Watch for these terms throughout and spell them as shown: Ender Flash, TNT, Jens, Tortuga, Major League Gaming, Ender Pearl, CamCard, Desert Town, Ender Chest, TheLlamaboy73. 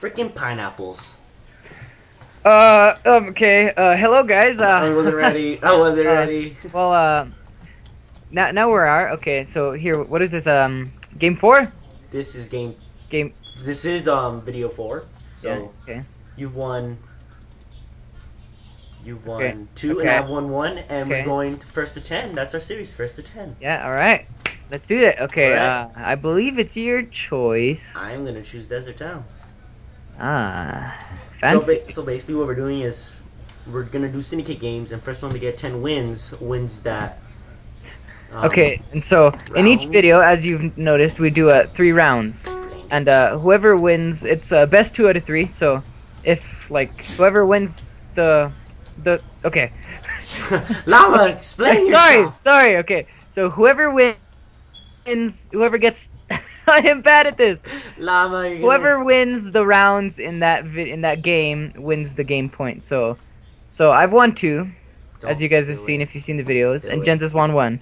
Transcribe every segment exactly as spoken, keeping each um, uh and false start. Freaking pineapples. Uh, okay. Uh, hello, guys. Uh, I wasn't ready. I wasn't uh, ready. Well, uh, now now we are. Okay, so here, what is this? Um, game four. This is game. Game. This is um video four. So yeah, okay. You've won. You've won okay. two, okay. and I've won one, and okay. we're going to first to ten. That's our series, first to ten. Yeah. All right. Let's do that. Okay. Right. Uh, I believe it's your choice. I'm gonna choose Desert Town. Ah. Fancy. So, ba so basically, what we're doing is we're gonna do syndicate games, and first one to get ten wins wins that. Um, okay, and so round. in each video, as you've noticed, we do uh, three rounds, Explain and uh, whoever wins, it's uh, best two out of three. So, if like whoever wins the the okay. Lava, explain. Sorry, yourself. sorry. Okay, so whoever wins, whoever gets. I am bad at this. Llama, you're Whoever gonna... wins the rounds in that vi in that game wins the game point. So, so I've won two, Don't as you guys have it. seen if you've seen the videos, do and it. Jens has won one.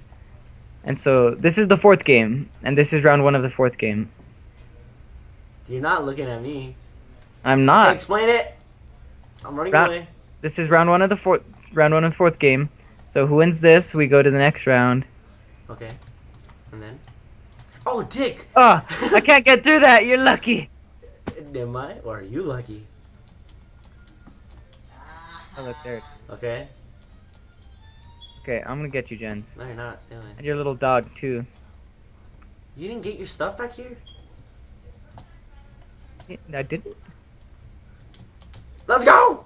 And so this is the fourth game, and this is round one of the fourth game. You're not looking at me. I'm not. Explain it. I'm running round, away. This is round one of the fourth round one of the fourth game. So who wins this? We go to the next round. Okay, and then. Oh, dick! Oh, I can't get through that. You're lucky. Am I? Or are you lucky? Oh, look, there it is. Okay. Okay, I'm gonna get you, Jens. No, you're not. Stay away. And your little dog, too. You didn't get your stuff back here? I didn't. Let's go!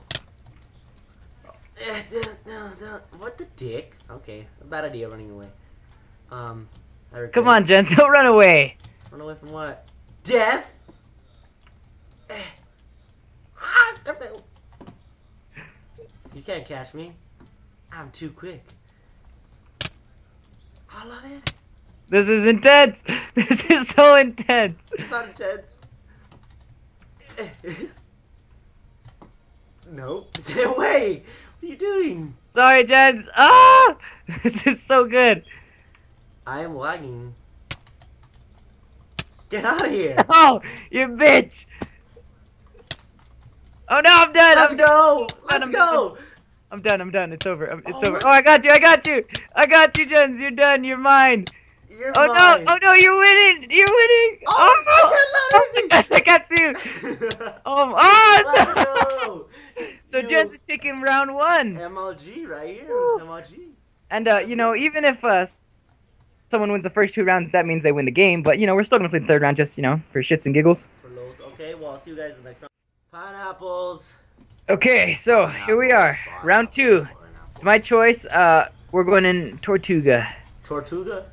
What the dick? Okay, a bad idea running away. Um... Come on, Jens, don't run away! Run away from what? Death? You can't catch me. I'm too quick. I love it. This is intense! This is so intense! It's not intense. Nope. Stay away! What are you doing? Sorry, Jens. Ah! This is so good. I am lagging. Get out of here! Oh, you bitch! Oh no, I'm done! Let's I'm go! Done. Let's I'm go! Done. I'm done, I'm done, it's over, it's oh, over. What? Oh, I got you, I got you! I got you, Jens, you're done, you're mine! You're oh mine. no, oh no, you're winning! You're winning! Oh, oh, no. oh my gosh, I got you! oh, oh no. So you. Jens is taking round one. M L G right here, M L G. And uh, you know, even if uh, someone wins the first two rounds, that means they win the game, but you know, we're still gonna play the third round just, you know, for shits and giggles. For lols. Okay, well, I'll see you guys in the next round. Pineapples! Okay, so pineapples, here we are. Round two. It's my choice. Uh, we're going in Tortuga. Tortuga?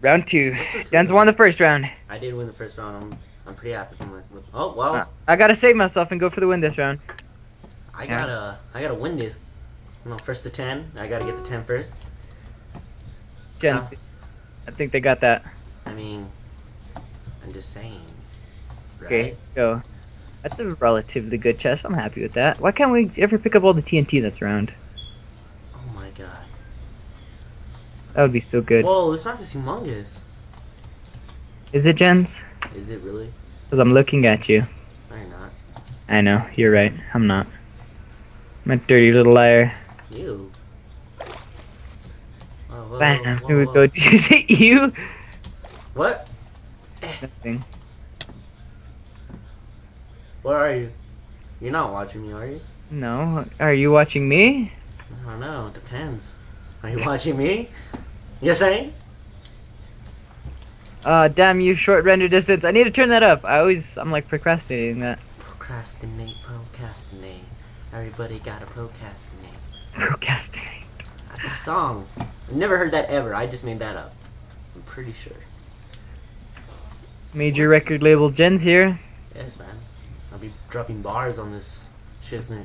Round two. Jens won the first round. I did win the first round. I'm, I'm pretty happy with my... Oh, wow. Uh, I gotta save myself and go for the win this round. I yeah. gotta... I gotta win this. No, first to ten. I gotta get to ten first. Jens... So. I think they got that. I mean, I'm just saying. Right? Okay, go. That's a relatively good chest. I'm happy with that. Why can't we ever pick up all the T N T that's around? Oh my god. That would be so good. Whoa, this map is humongous. Is it, Jens? Is it really? Because I'm looking at you. No, you're not. I know. You're right. I'm not. I'm a dirty little liar. Ew. Whoa, Bam, whoa, here we whoa. go. Did you say you? What? Nothing. Where are you? You're not watching me, are you? No. Are you watching me? I don't know. It depends. Are you watching me? You're saying? Uh, damn you, short render distance. I need to turn that up. I always, I'm like procrastinating that. Procrastinate, procrastinate. Everybody gotta procrastinate. Procrastinate. That's a song. I've never heard that ever. I just made that up. I'm pretty sure. Major record label Jens here. Yes, man. I'll be dropping bars on this shiznit.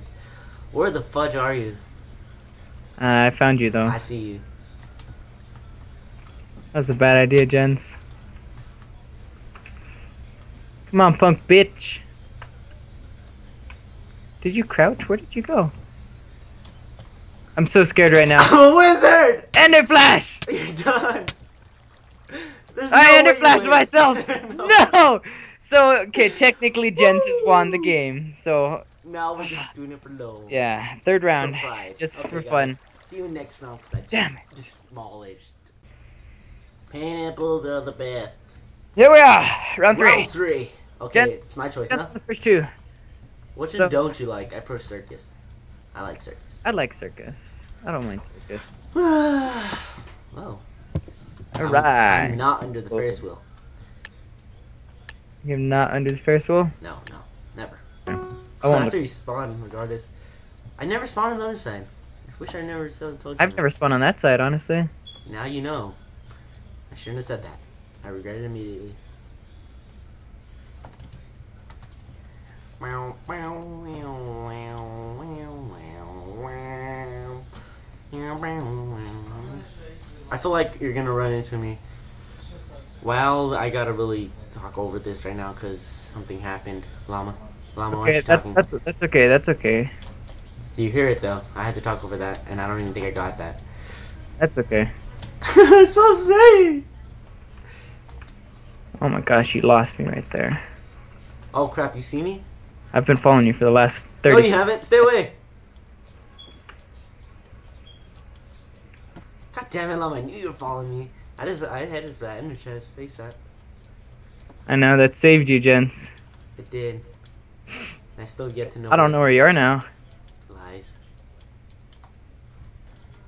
Where the fudge are you? Uh, I found you, though. I see you. That was a bad idea, Jens. Come on, punk bitch. Did you crouch? Where did you go? I'm so scared right now. I'm a wizard! Ender Flash! You're done. There's I no Ender Flashed myself! no! no! So, okay, technically Jens has won the game, so... Now we're just doing it for low. Yeah, third round, for just okay, for guys. fun. See you next round, because I just, Damn it. just demolished. Pineapple the, the bit. Here we are, round three. Round three. Okay, Jens, it's my choice now. First two. What so, don't you like? I prefer circus. I like circus. I like circus. I don't mind circus. Whoa. Alright. I'm, I'm not under the Ferris wheel. You're not under the Ferris wheel? No, no. Never. No. Oh, that's where you spawn, regardless. I never spawn on the other side. I wish I never so told you. I've that. never spawned on that side, honestly. Now you know. I shouldn't have said that. I regret it immediately. Meow, meow, meow, meow, meow, meow, meow. I feel like you're gonna run into me. Well, I gotta really talk over this right now because something happened. Llama, Llama, okay, why are you talking? That's, that's okay, that's okay. Do you hear it though? I had to talk over that and I don't even think I got that. That's okay. That's what I'm saying! Oh my gosh, you lost me right there. Oh crap, you see me? I've been following you for the last thirty seconds. Oh, you haven't? Stay away! God damn it, Llama, I knew you were following me. I just I headed for that ender chest. Stay set. I know, that saved you, Jens. It did. I still get to know. I don't know where you are now. Lies.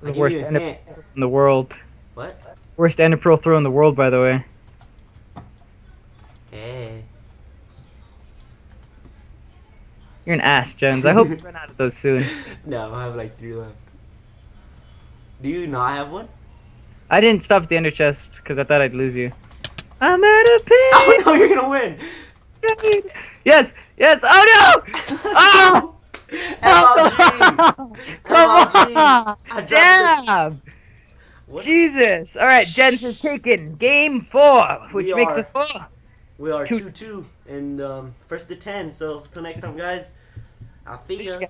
The worst ender pearl in the world. What? Worst ender pearl throw in the world, by the way. Hey. You're an ass, Jens. I hope you run out of those soon. No, I have like three left. Do you not have one? I didn't stop at the ender chest because I thought I'd lose you. I'm out of pain. Oh no, you're gonna win. Yes, yes. Oh no. Oh. M L G. M L G. M L G. Damn. Jesus. All right, Jens is taken. Game four, which we makes are, us four. We are two two, two and um, first to ten. So till next time, guys. I'll see ya.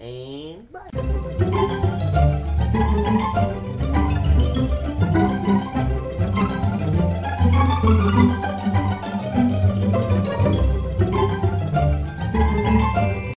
And bye.